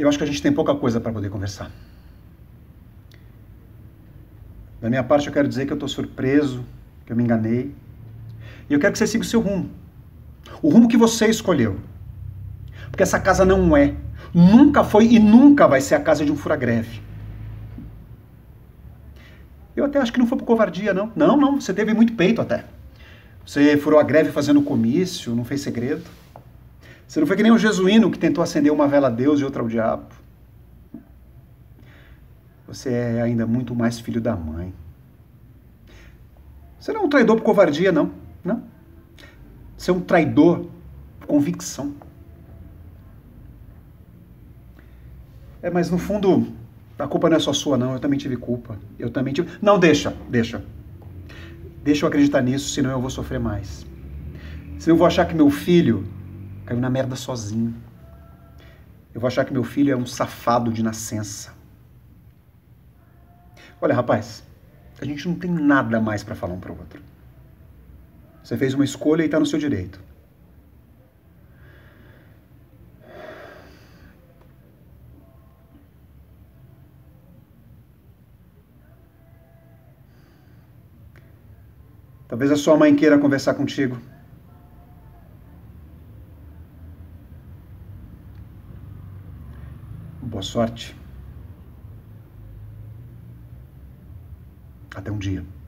Eu acho que a gente tem pouca coisa para poder conversar. Da minha parte, eu quero dizer que eu estou surpreso, que eu me enganei. E eu quero que você siga o seu rumo. O rumo que você escolheu. Porque essa casa não é, nunca foi e nunca vai ser a casa de um fura-greve. Eu até acho que não foi por covardia, não. Não, não, você teve muito peito até. Você furou a greve fazendo comício, não fez segredo. Você não foi que nem um jesuíno que tentou acender uma vela a Deus e outra ao diabo. Você é ainda muito mais filho da mãe. Você não é um traidor por covardia, não. Não. Você é um traidor por convicção. É, mas no fundo, a culpa não é só sua, não. Eu também tive culpa. Eu também tive... Não, deixa. Deixa eu acreditar nisso, senão eu vou sofrer mais. Senão eu vou achar que meu filho caiu na merda sozinho. Eu vou achar que meu filho é um safado de nascença. Olha, rapaz, a gente não tem nada mais para falar um para o outro. Você fez uma escolha e está no seu direito. Talvez a sua mãe queira conversar contigo. Boa sorte. Até um dia.